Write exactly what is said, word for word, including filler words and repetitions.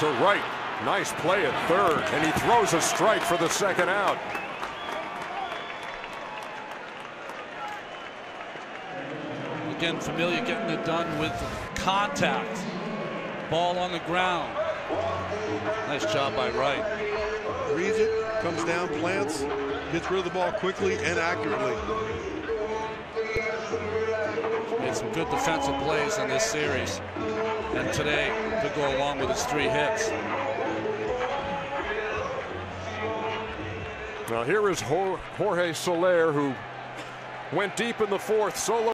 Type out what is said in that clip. to Wright. Nice play at third, and he throws a strike for the second out. Again, Familia getting it done with contact. Ball on the ground. Nice job by Wright. Reads it, comes down, plants, gets rid of the ball quickly and accurately. Made some good defensive plays in this series. And today could go along with his three hits. Now here is Jorge Soler, who went deep in the fourth. Solo.